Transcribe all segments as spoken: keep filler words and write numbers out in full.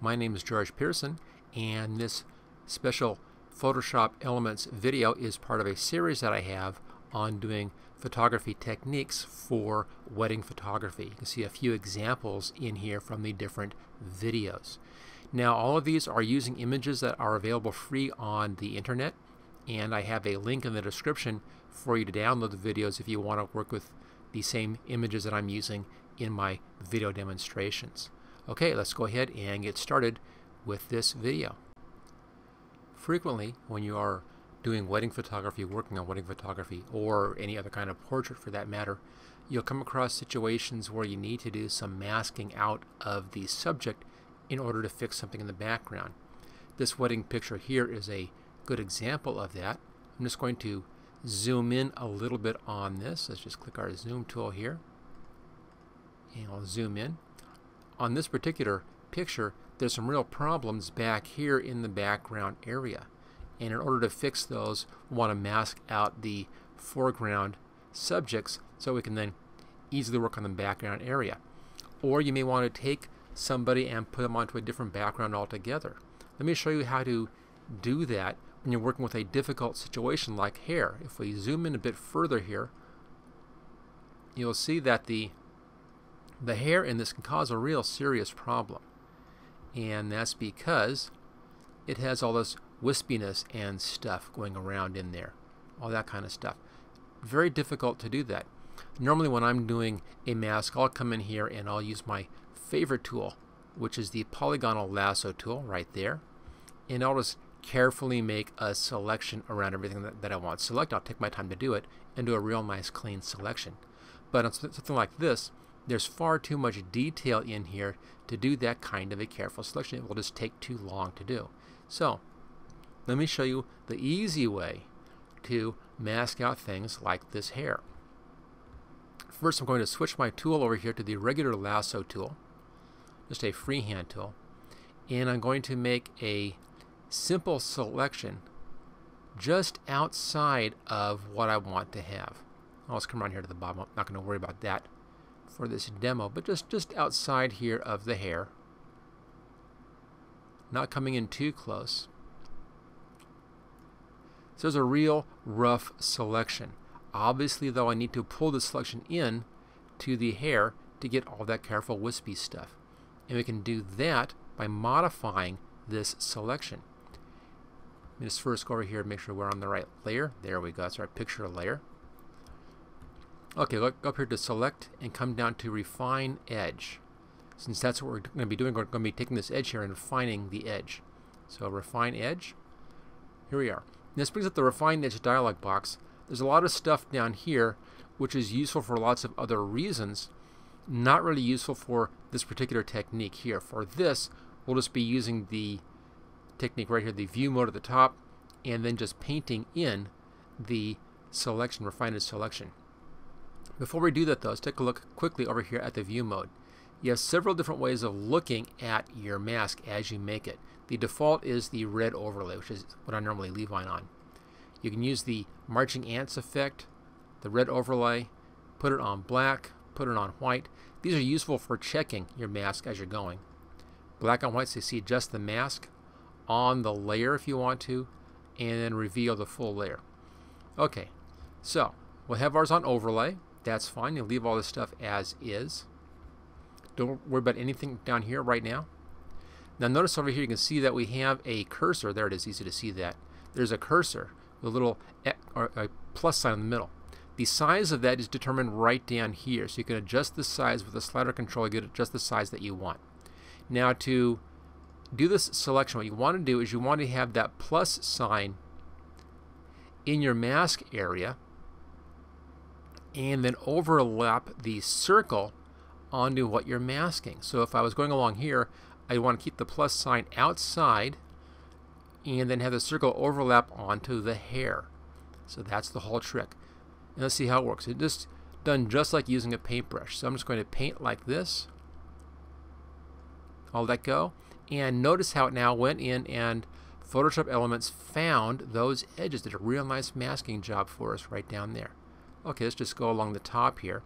My name is George Peirson, and this special Photoshop Elements video is part of a series that I have on doing photography techniques for wedding photography. You can see a few examples in here from the different videos. Now, all of these are using images that are available free on the internet, and I have a link in the description for you to download the videos if you want to work with the same images that I'm using in my video demonstrations. Okay, let's go ahead and get started with this video. Frequently, when you are doing wedding photography, working on wedding photography, or any other kind of portrait for that matter, you'll come across situations where you need to do some masking out of the subject in order to fix something in the background. This wedding picture here is a good example of that. I'm just going to zoom in a little bit on this. Let's just click our zoom tool here, and I'll zoom in. On this particular picture, there's some real problems back here in the background area. And in order to fix those, we want to mask out the foreground subjects so we can then easily work on the background area. Or you may want to take somebody and put them onto a different background altogether. Let me show you how to do that when you're working with a difficult situation like hair. If we zoom in a bit further here, you'll see that the the hair in this can cause a real serious problem. And that's because it has all this wispiness and stuff going around in there, all that kind of stuff. Very difficult to do that. Normally when I'm doing a mask, I'll come in here and I'll use my favorite tool, which is the polygonal lasso tool right there, and I'll just carefully make a selection around everything that, that I want. Select, I'll take my time to do it and do a real nice clean selection. But on something like this, there's far too much detail in here to do that kind of a careful selection. It will just take too long to do. So let me show you the easy way to mask out things like this hair. First, I'm going to switch my tool over here to the regular lasso tool, just a freehand tool, and I'm going to make a simple selection just outside of what I want to have. I'll just come around here to the bottom. I'm not going to worry about that for this demo, but just, just outside here of the hair, not coming in too close. So there's a real rough selection. Obviously, though, I need to pull the selection in to the hair to get all that careful wispy stuff. And we can do that by modifying this selection. Let me just first go over here and make sure we're on the right layer. There we go. That's our picture layer. Okay, look up here to Select and come down to Refine Edge. Since that's what we're going to be doing, we're going to be taking this edge here and refining the edge. So Refine Edge. Here we are. This brings up the Refine Edge dialog box. There's a lot of stuff down here which is useful for lots of other reasons, not really useful for this particular technique here. For this, we'll just be using the technique right here, the view mode at the top, and then just painting in the selection, Refine Edge selection. Before we do that, though, let's take a look quickly over here at the view mode. You have several different ways of looking at your mask as you make it. The default is the red overlay, which is what I normally leave mine on. You can use the marching ants effect, the red overlay, put it on black, put it on white. These are useful for checking your mask as you're going. Black on white, so you see just the mask on the layer if you want to, and then reveal the full layer. Okay, so we'll have ours on overlay. That's fine. You'll leave all this stuff as is. Don't worry about anything down here right now. Now notice over here you can see that we have a cursor. There it is, easy to see that. There's a cursor with a little or a plus sign in the middle. The size of that is determined right down here. So you can adjust the size with the slider control. You can adjust the size that you want. Now to do this selection, what you want to do is you want to have that plus sign in your mask area and then overlap the circle onto what you're masking. So if I was going along here, I want to keep the plus sign outside and then have the circle overlap onto the hair. So that's the whole trick. And let's see how it works. It's just done just like using a paintbrush. So I'm just going to paint like this. I'll let go. And notice how it now went in and Photoshop Elements found those edges. Did a real nice masking job for us right down there. Okay, let's just go along the top here.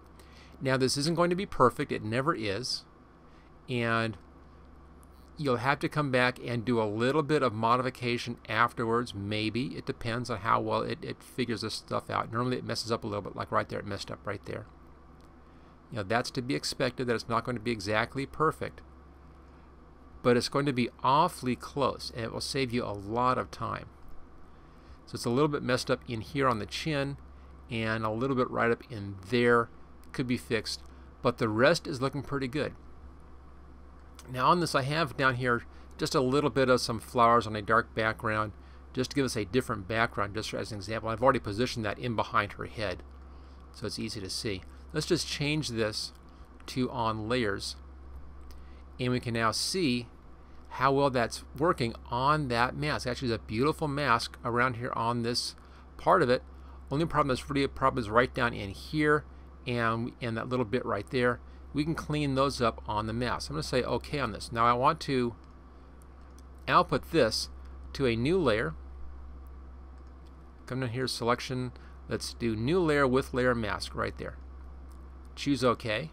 Now this isn't going to be perfect. It never is. And you'll have to come back and do a little bit of modification afterwards, maybe. It depends on how well it, it figures this stuff out. Normally it messes up a little bit, like right there, it messed up right there. You know, that's to be expected, that it's not going to be exactly perfect. But it's going to be awfully close, and it will save you a lot of time. So it's a little bit messed up in here on the chin, and a little bit right up in there. Could be fixed, but the rest is looking pretty good. Now on this, I have down here just a little bit of some flowers on a dark background, just to give us a different background, just as an example. I've already positioned that in behind her head, so it's easy to see. Let's just change this to on layers, and we can now see how well that's working on that mask. Actually, there's a beautiful mask around here on this part of it. Only problem that's really a problem is right down in here and, and that little bit right there. We can clean those up on the mask. I'm going to say OK on this. Now I want to output this to a new layer. Come down here, selection. Let's do new layer with layer mask right there. Choose OK.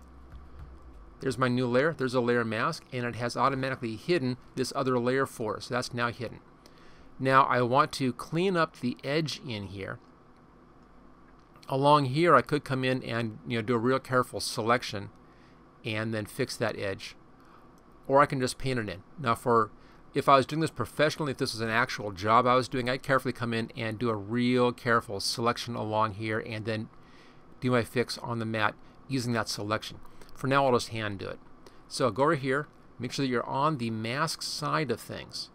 There's my new layer. There's a layer mask, and it has automatically hidden this other layer for us. So that's now hidden. Now I want to clean up the edge in here. Along here, I could come in and, you know, do a real careful selection and then fix that edge, or I can just paint it in. Now, for if I was doing this professionally, if this was an actual job I was doing, I'd carefully come in and do a real careful selection along here and then do my fix on the mat using that selection. For now, I'll just hand do it. So go over here, make sure that you're on the mask side of things.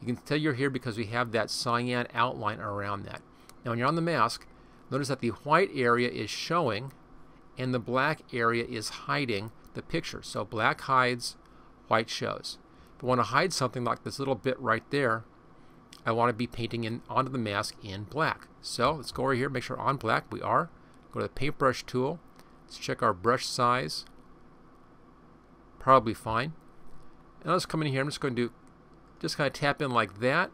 You can tell you're here because we have that cyan outline around that. Now when you're on the mask, notice that the white area is showing and the black area is hiding the picture. So black hides, white shows. If I want to hide something like this little bit right there, I want to be painting in onto the mask in black. So let's go over here, make sure on black we are. Go to the paintbrush tool. Let's check our brush size. Probably fine. And let's come in here. I'm just going to do, just kind of tap in like that,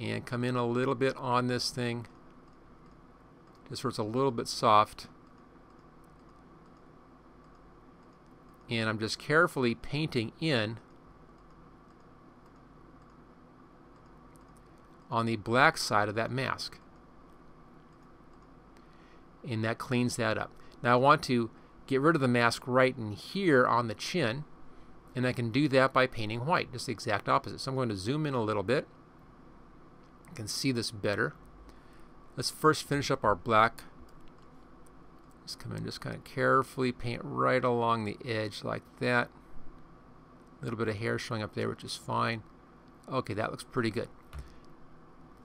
and come in a little bit on this thing, just where it's a little bit soft. And I'm just carefully painting in on the black side of that mask. And that cleans that up. Now I want to get rid of the mask right in here on the chin, and I can do that by painting white, just the exact opposite. So I'm going to zoom in a little bit. I can see this better. Let's first finish up our black. Just come in, just kind of carefully paint right along the edge like that. A little bit of hair showing up there, which is fine. Okay, that looks pretty good.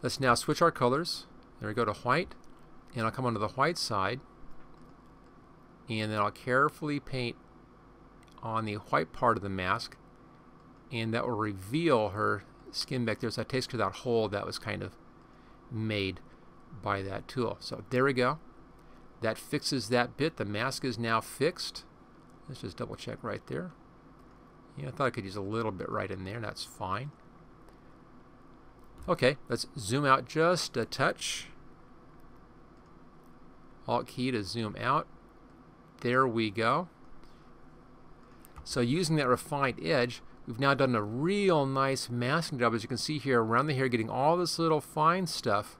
Let's now switch our colors. There we go, to white, and I'll come onto the white side, and then I'll carefully paint on the white part of the mask, and that will reveal her skin back there. So I takes care of that hole that was kind of made by that tool. So there we go. That fixes that bit. The mask is now fixed. Let's just double check right there. Yeah, I thought I could use a little bit right in there. That's fine. Okay, let's zoom out just a touch. Alt key to zoom out. There we go. So using that refined edge, we've now done a real nice masking job, as you can see here around the hair, getting all this little fine stuff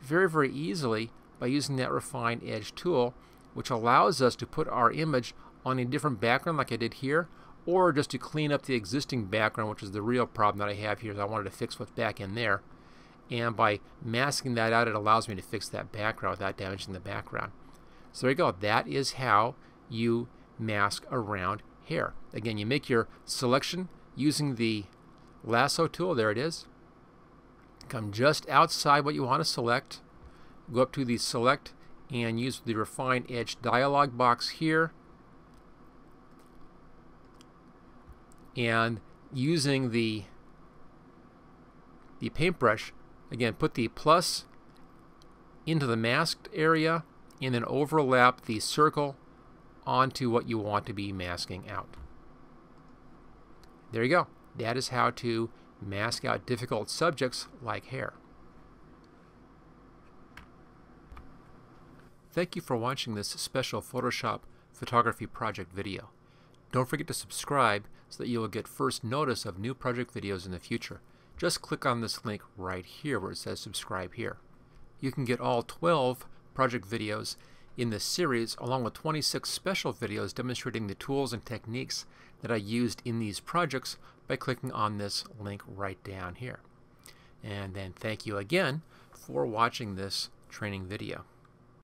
very, very easily by using that Refine Edge tool, which allows us to put our image on a different background like I did here, or just to clean up the existing background, which is the real problem that I have here, that I wanted to fix what's back in there. And by masking that out, it allows me to fix that background without damaging the background. So there you go. That is how you mask around hair. Again, you make your selection using the lasso tool. There it is. Come just outside what you want to select. Go up to the select and use the Refine Edge dialog box here. And using the, the paintbrush, again, put the plus into the masked area and then overlap the circle onto what you want to be masking out. There you go. That is how to mask out difficult subjects like hair. Thank you for watching this special Photoshop photography project video. Don't forget to subscribe so that you will get first notice of new project videos in the future. Just click on this link right here where it says subscribe here. You can get all twelve project videos in this series along with twenty-six special videos demonstrating the tools and techniques that I used in these projects by clicking on this link right down here. And then thank you again for watching this training video.